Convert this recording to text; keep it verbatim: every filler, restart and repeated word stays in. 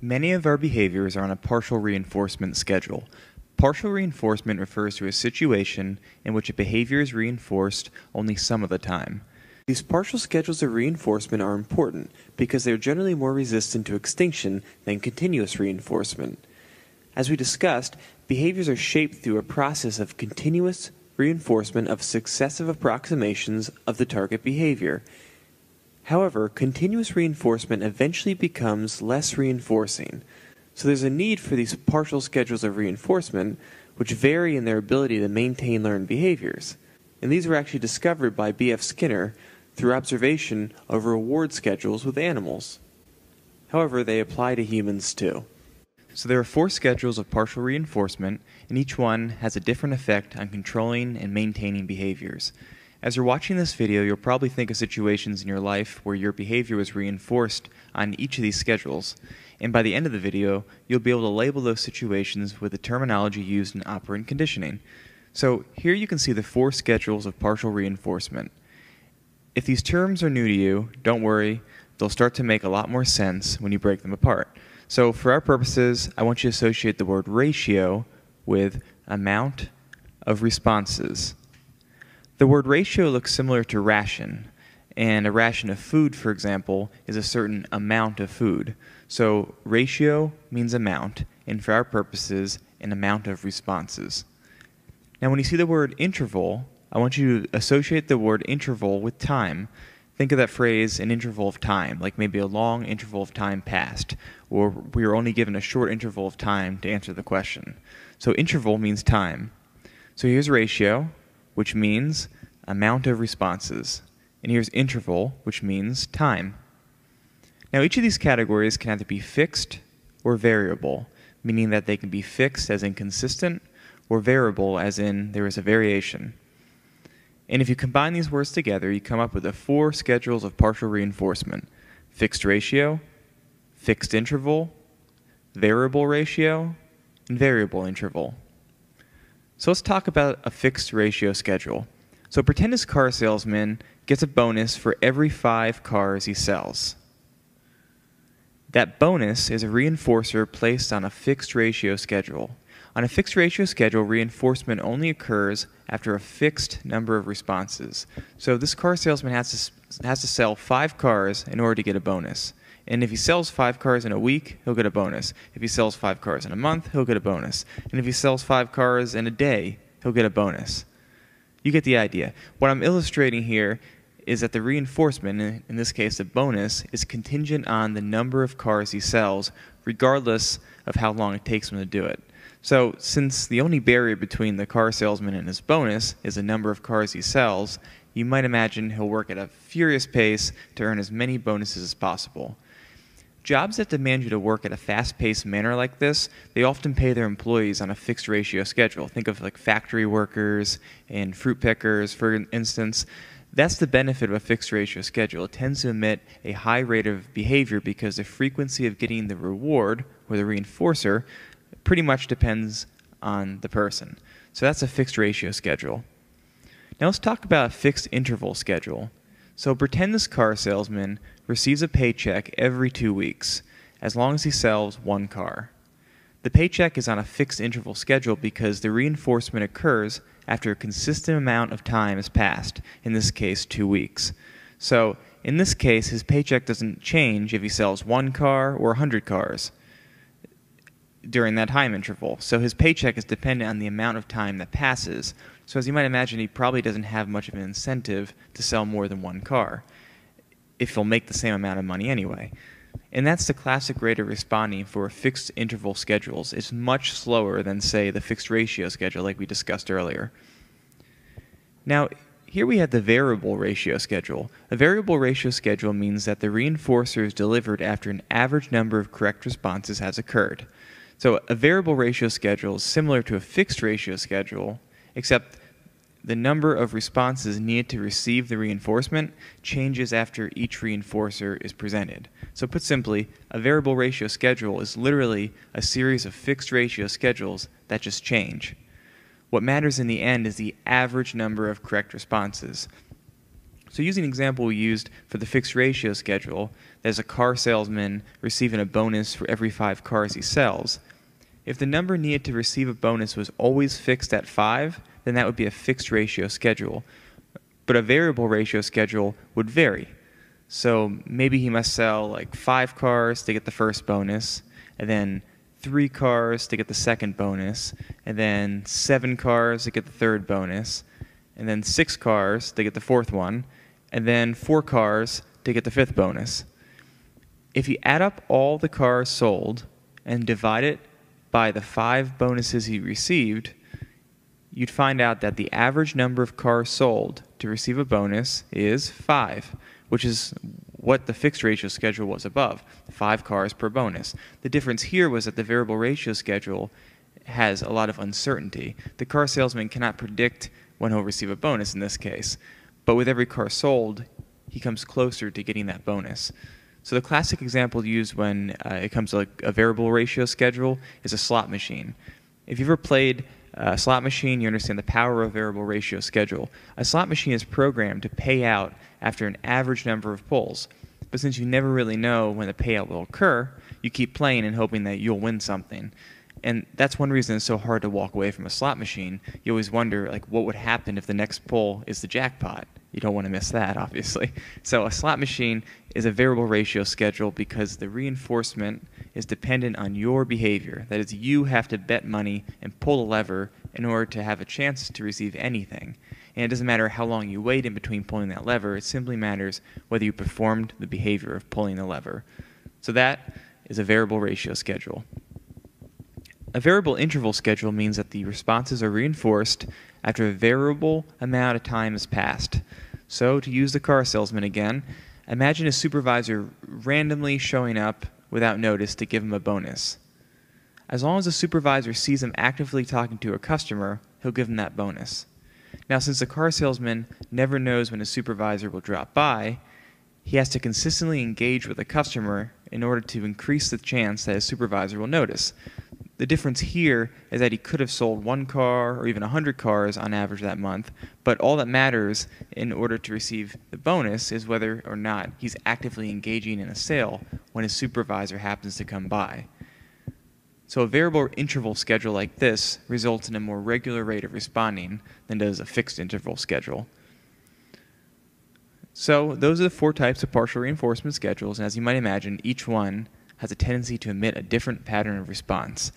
Many of our behaviors are on a partial reinforcement schedule. Partial reinforcement refers to a situation in which a behavior is reinforced only some of the time. These partial schedules of reinforcement are important because they are generally more resistant to extinction than continuous reinforcement. As we discussed, behaviors are shaped through a process of continuous reinforcement of successive approximations of the target behavior. However, continuous reinforcement eventually becomes less reinforcing, so there's a need for these partial schedules of reinforcement, which vary in their ability to maintain learned behaviors. And these were actually discovered by B F Skinner through observation of reward schedules with animals. However, they apply to humans too. So there are four schedules of partial reinforcement, and each one has a different effect on controlling and maintaining behaviors. As you're watching this video, you'll probably think of situations in your life where your behavior was reinforced on each of these schedules, and by the end of the video, you'll be able to label those situations with the terminology used in operant conditioning. So here you can see the four schedules of partial reinforcement. If these terms are new to you, don't worry, they'll start to make a lot more sense when you break them apart. So for our purposes, I want you to associate the word ratio with amount of responses. The word ratio looks similar to ration, and a ration of food, for example, is a certain amount of food. So ratio means amount, and for our purposes, an amount of responses. Now when you see the word interval, I want you to associate the word interval with time. Think of that phrase, an interval of time, like maybe a long interval of time passed, or we are only given a short interval of time to answer the question. So interval means time. So here's ratio, which means amount of responses. And here's interval, which means time. Now each of these categories can either be fixed or variable, meaning that they can be fixed as in consistent, or variable as in there is a variation. And if you combine these words together, you come up with the four schedules of partial reinforcement: fixed ratio, fixed interval, variable ratio, and variable interval. So let's talk about a fixed ratio schedule. So pretend this car salesman gets a bonus for every five cars he sells. That bonus is a reinforcer placed on a fixed ratio schedule. On a fixed ratio schedule, reinforcement only occurs after a fixed number of responses. So this car salesman has to, has to sell five cars in order to get a bonus. And if he sells five cars in a week, he'll get a bonus. If he sells five cars in a month, he'll get a bonus. And if he sells five cars in a day, he'll get a bonus. You get the idea. What I'm illustrating here is that the reinforcement, in this case the bonus, is contingent on the number of cars he sells, regardless of how long it takes him to do it. So since the only barrier between the car salesman and his bonus is the number of cars he sells, you might imagine he'll work at a furious pace to earn as many bonuses as possible. Jobs that demand you to work at a fast-paced manner like this, they often pay their employees on a fixed ratio schedule. Think of like factory workers and fruit pickers, for instance. That's the benefit of a fixed ratio schedule. It tends to emit a high rate of behavior because the frequency of getting the reward, or the reinforcer, pretty much depends on the person. So that's a fixed ratio schedule. Now let's talk about a fixed interval schedule. So pretend this car salesman receives a paycheck every two weeks, as long as he sells one car. The paycheck is on a fixed interval schedule because the reinforcement occurs after a consistent amount of time has passed, in this case two weeks. So in this case, his paycheck doesn't change if he sells one car or one hundred cars during that time interval. So his paycheck is dependent on the amount of time that passes. So as you might imagine, he probably doesn't have much of an incentive to sell more than one car, if he'll make the same amount of money anyway. And that's the classic rate of responding for fixed interval schedules. It's much slower than, say, the fixed ratio schedule like we discussed earlier. Now, here we have the variable ratio schedule. A variable ratio schedule means that the reinforcer is delivered after an average number of correct responses has occurred. So a variable ratio schedule is similar to a fixed ratio schedule, except the number of responses needed to receive the reinforcement changes after each reinforcer is presented. So put simply, a variable ratio schedule is literally a series of fixed ratio schedules that just change. What matters in the end is the average number of correct responses. So using the example we used for the fixed ratio schedule, as a car salesman receiving a bonus for every five cars he sells. If the number needed to receive a bonus was always fixed at five, then that would be a fixed ratio schedule. But a variable ratio schedule would vary. So maybe he must sell like five cars to get the first bonus, and then three cars to get the second bonus, and then seven cars to get the third bonus, and then six cars to get the fourth one, and then four cars to get the fifth bonus. If you add up all the cars sold and divide it by the five bonuses he received, you'd find out that the average number of cars sold to receive a bonus is five, which is what the fixed ratio schedule was above, five cars per bonus. The difference here was that the variable ratio schedule has a lot of uncertainty. The car salesman cannot predict when he'll receive a bonus in this case, but with every car sold, he comes closer to getting that bonus. So the classic example used when uh, it comes to like a variable ratio schedule is a slot machine. If you've ever played a slot machine, you understand the power of a variable ratio schedule. A slot machine is programmed to pay out after an average number of pulls, but since you never really know when the payout will occur, you keep playing and hoping that you'll win something. And that's one reason it's so hard to walk away from a slot machine. You always wonder, like, what would happen if the next pull is the jackpot? You don't want to miss that, obviously. So a slot machine is a variable ratio schedule because the reinforcement is dependent on your behavior. That is, you have to bet money and pull a lever in order to have a chance to receive anything. And it doesn't matter how long you wait in between pulling that lever. It simply matters whether you performed the behavior of pulling the lever. So that is a variable ratio schedule. A variable interval schedule means that the responses are reinforced after a variable amount of time has passed. So, to use the car salesman again, imagine a supervisor randomly showing up without notice to give him a bonus. As long as the supervisor sees him actively talking to a customer, he'll give him that bonus. Now, since the car salesman never knows when his supervisor will drop by, he has to consistently engage with a customer in order to increase the chance that his supervisor will notice. The difference here is that he could have sold one car or even one hundred cars on average that month, but all that matters in order to receive the bonus is whether or not he's actively engaging in a sale when his supervisor happens to come by. So a variable interval schedule like this results in a more regular rate of responding than does a fixed interval schedule. So those are the four types of partial reinforcement schedules, and as you might imagine, each one has a tendency to emit a different pattern of response.